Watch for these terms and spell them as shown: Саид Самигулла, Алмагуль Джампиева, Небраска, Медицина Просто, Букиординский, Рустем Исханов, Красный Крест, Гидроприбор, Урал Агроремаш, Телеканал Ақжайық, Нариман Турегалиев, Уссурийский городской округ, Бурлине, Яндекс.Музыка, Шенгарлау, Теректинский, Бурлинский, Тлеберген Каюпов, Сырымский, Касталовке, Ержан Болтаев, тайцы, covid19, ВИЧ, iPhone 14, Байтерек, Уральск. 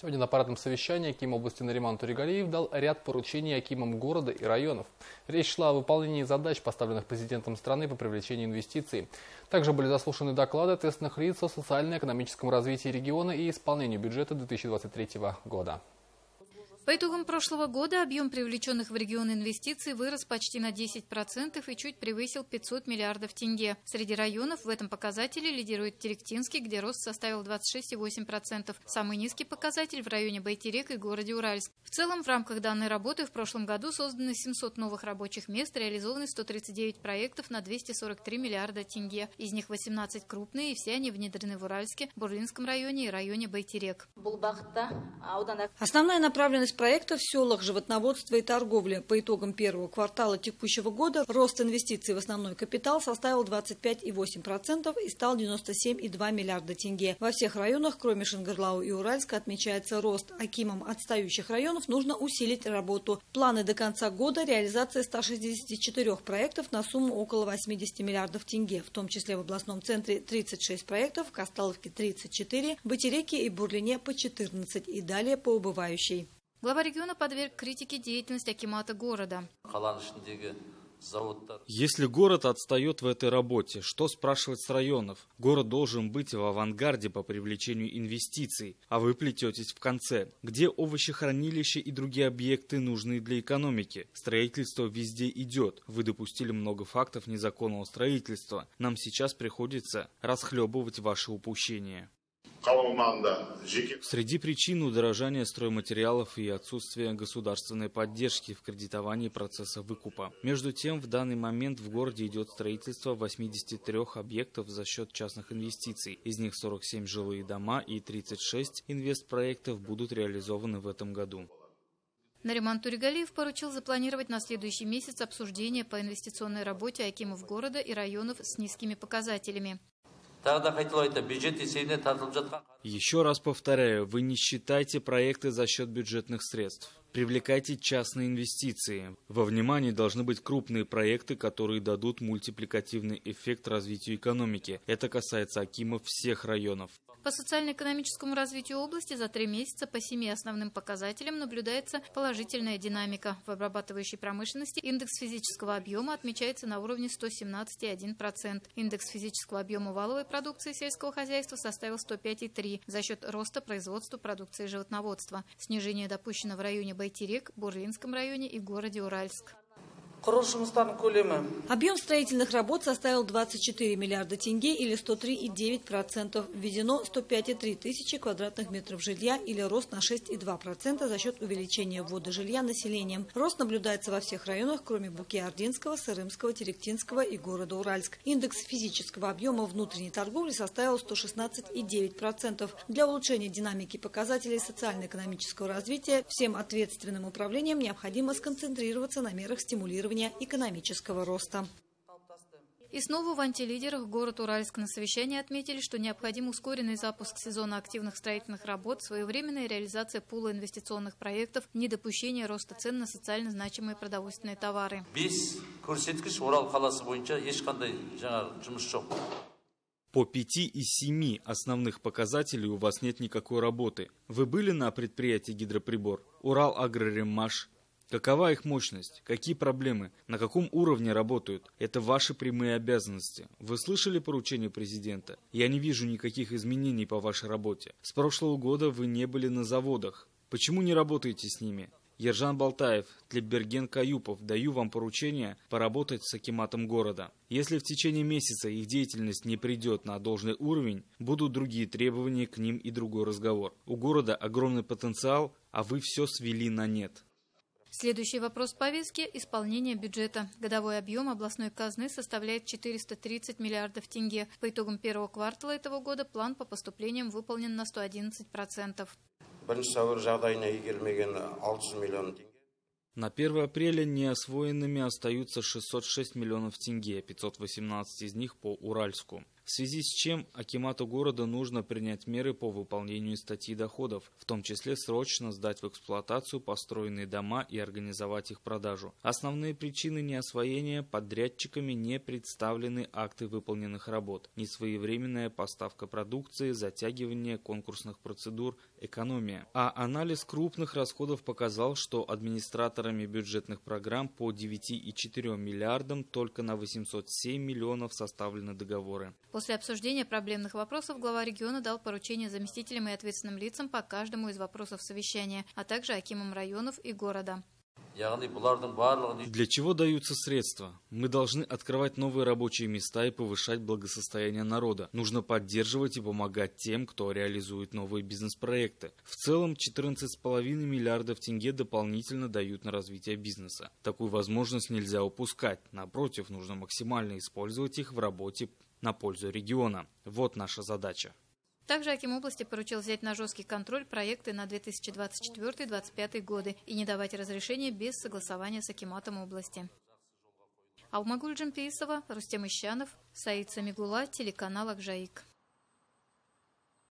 Сегодня на парадном совещании аким области Нариман Турегалиев дал ряд поручений акимам города и районов. Речь шла о выполнении задач, поставленных президентом страны по привлечению инвестиций. Также были заслушаны доклады ответственных лиц о социально-экономическом развитии региона и исполнению бюджета 2023 года. По итогам прошлого года объем привлеченных в регион инвестиций вырос почти на 10% и чуть превысил 500 миллиардов тенге. Среди районов в этом показателе лидирует Теректинский, где рост составил 26,8%. Самый низкий показатель в районе Байтерек и городе Уральск. В целом, в рамках данной работы в прошлом году созданы 700 новых рабочих мест, реализованы 139 проектов на 243 миллиарда тенге. Из них 18 крупные, и все они внедрены в Уральске, Бурлинском районе и районе Байтерек. Основная направленность проектов в селах, животноводство и торговля. По итогам первого квартала текущего года рост инвестиций в основной капитал составил 25,8% и стал 97,2 миллиарда тенге. Во всех районах, кроме Шенгарлау и Уральска, отмечается рост. Акимам отстающих районов нужно усилить работу. Планы до конца года – реализация 164 проектов на сумму около 80 миллиардов тенге, в том числе в областном центре 36 проектов, в Касталовке 34, Байтереке и Бурлине по 14 и далее по убывающей. Глава региона подверг критике деятельность акимата города. Если город отстает в этой работе, что спрашивать с районов? Город должен быть в авангарде по привлечению инвестиций, а вы плететесь в конце. Где овощехранилища и другие объекты, нужные для экономики? Строительство везде идет. Вы допустили много фактов незаконного строительства. Нам сейчас приходится расхлебывать ваши упущения. Среди причин удорожания стройматериалов и отсутствия государственной поддержки в кредитовании процесса выкупа. Между тем, в данный момент в городе идет строительство 83 объектов за счет частных инвестиций. Из них 47 жилые дома и 36 инвестпроектов будут реализованы в этом году. Нариман Турегалиев поручил запланировать на следующий месяц обсуждение по инвестиционной работе акимов города и районов с низкими показателями. Еще раз повторяю, вы не считайте проекты за счет бюджетных средств. Привлекайте частные инвестиции. Во внимании должны быть крупные проекты, которые дадут мультипликативный эффект развитию экономики. Это касается акимов всех районов. По социально-экономическому развитию области за 3 месяца по 7 основным показателям наблюдается положительная динамика. В обрабатывающей промышленности индекс физического объема отмечается на уровне 117,1%. Индекс физического объема валовой продукции сельского хозяйства составил 105,3% за счет роста производства продукции животноводства. Снижение допущено в районе Байтерек, Бурлинском районе и городе Уральск. Объем строительных работ составил 24 миллиарда тенге или 103,9%. Введено 105,3 тысячи квадратных метров жилья или рост на 6,2% за счет увеличения ввода жилья населением. Рост наблюдается во всех районах, кроме Букиординского, Сырымского, Теректинского и города Уральск. Индекс физического объема внутренней торговли составил 116,9%. Для улучшения динамики показателей социально-экономического развития всем ответственным управлениям необходимо сконцентрироваться на мерах стимулирования экономического роста. И снова в антилидерах город Уральск на совещании отметили, что необходим ускоренный запуск сезона активных строительных работ, своевременная реализация пула инвестиционных проектов, недопущение роста цен на социально значимые продовольственные товары. По 5 из 7 основных показателей у вас нет никакой работы. Вы были на предприятии «Гидроприбор», «Урал Агроремаш»? Какова их мощность? Какие проблемы? На каком уровне работают? Это ваши прямые обязанности. Вы слышали поручение президента? Я не вижу никаких изменений по вашей работе. С прошлого года вы не были на заводах. Почему не работаете с ними? Ержан Болтаев, Тлеберген Каюпов, даю вам поручение поработать с акиматом города. Если в течение месяца их деятельность не придет на должный уровень, будут другие требования к ним и другой разговор. У города огромный потенциал, а вы все свели на нет. Следующий вопрос повестки – исполнение бюджета. Годовой объем областной казны составляет 430 миллиардов тенге. По итогам первого квартала этого года план по поступлениям выполнен на 111%. На 1 апреля неосвоенными остаются 606 миллионов тенге, 518 из них по Уральску. в связи с чем акимату города нужно принять меры по выполнению статьи доходов, в том числе срочно сдать в эксплуатацию построенные дома и организовать их продажу. Основные причины неосвоения: подрядчиками не представлены акты выполненных работ, несвоевременная поставка продукции, затягивание конкурсных процедур, экономия. А анализ крупных расходов показал, что администраторами бюджетных программ по 9,4 миллиардам только на 807 миллионов составлены договоры. После обсуждения проблемных вопросов глава региона дал поручение заместителям и ответственным лицам по каждому из вопросов совещания, а также акимам районов и города. Для чего даются средства? Мы должны открывать новые рабочие места и повышать благосостояние народа. Нужно поддерживать и помогать тем, кто реализует новые бизнес-проекты. В целом 14,5 миллиардов тенге дополнительно дают на развитие бизнеса. Такую возможность нельзя упускать. Напротив, нужно максимально использовать их в работе на пользу региона. Вот наша задача. Также аким области поручил взять на жесткий контроль проекты на 2024-2025 годы и не давать разрешения без согласования с акиматом области. Алмагуль Джампиева, Рустем Исханов, Саид Самигулла, телеканал Ақжайық.